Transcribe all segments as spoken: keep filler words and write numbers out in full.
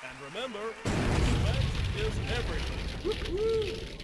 And remember, respect is everything. Woo-hoo!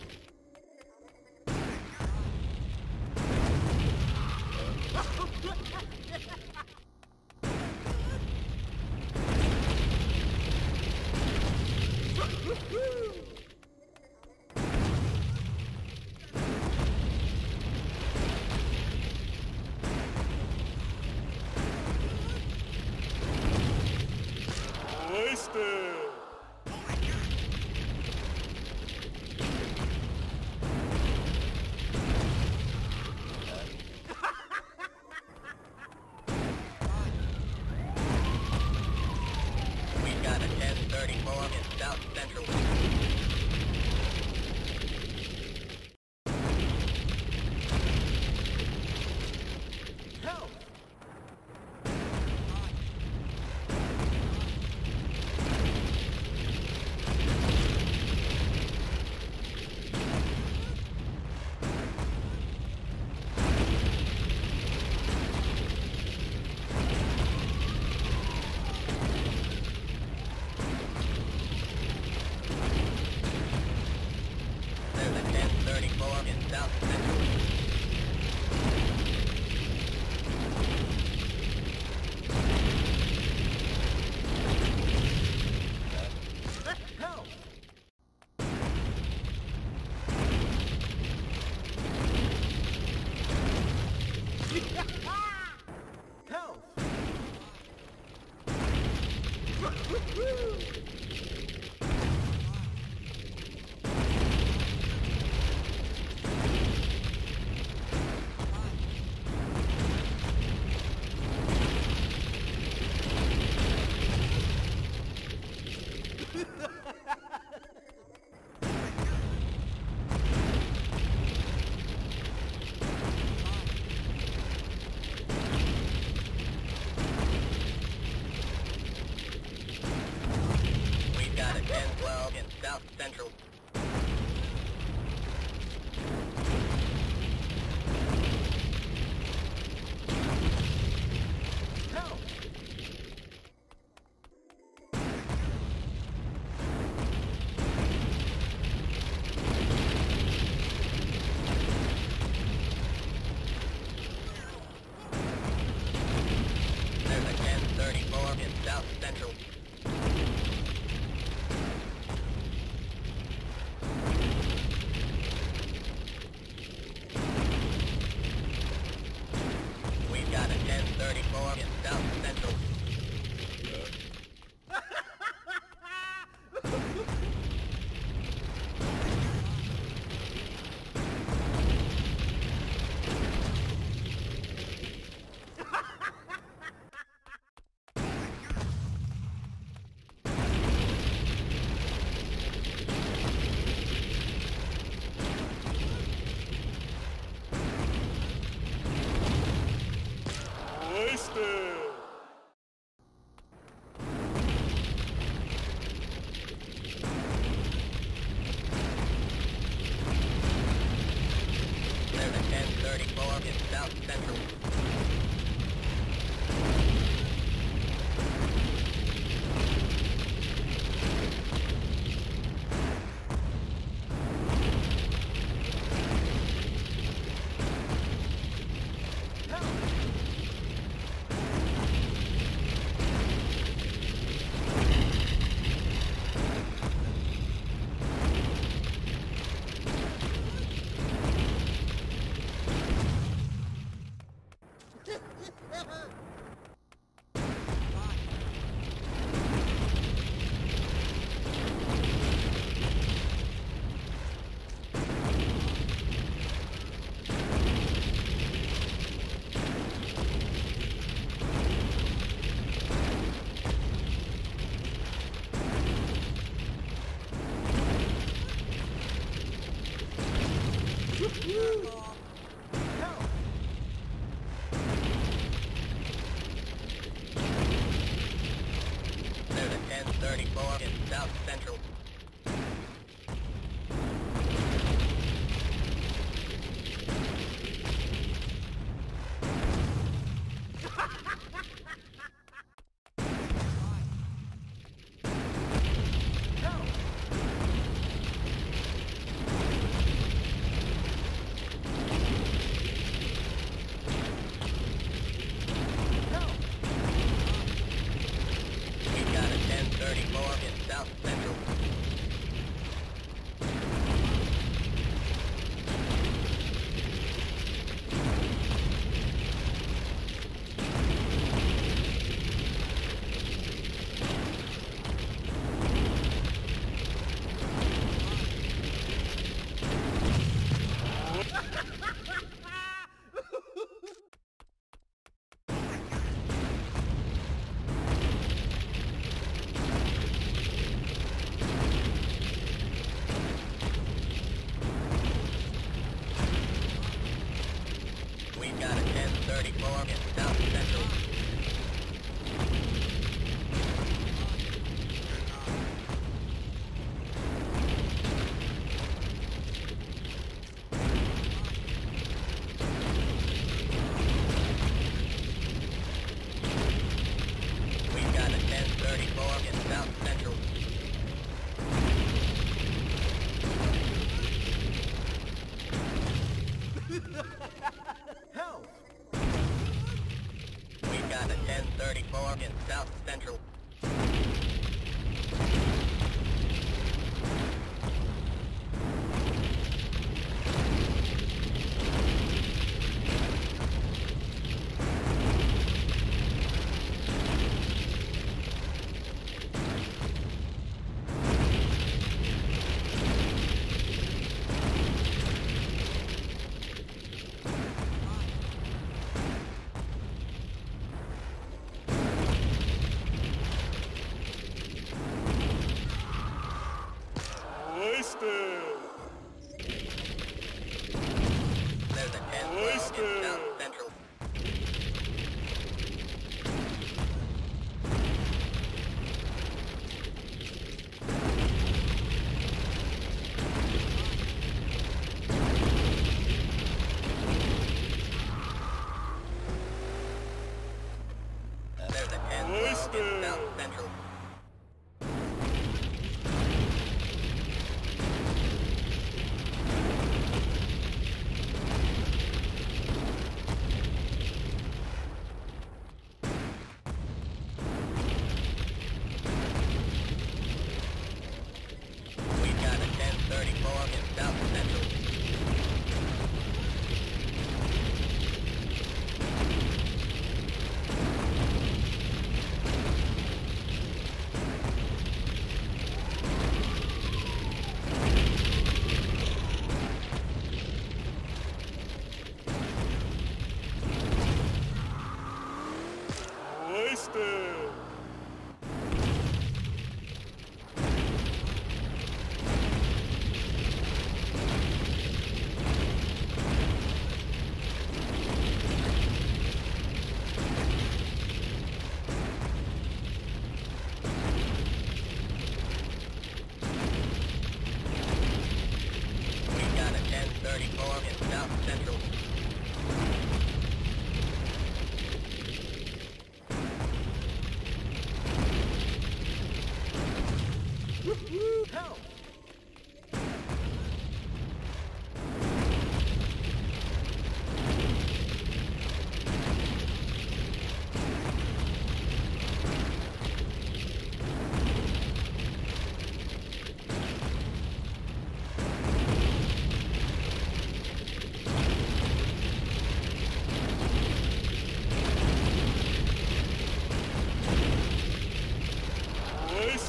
Help!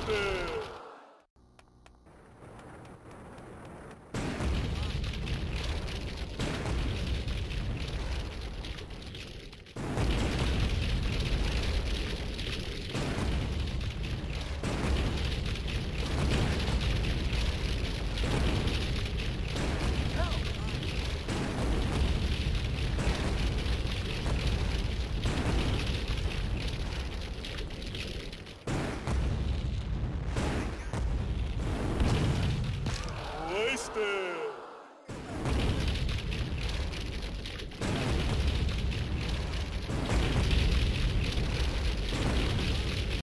Wasted!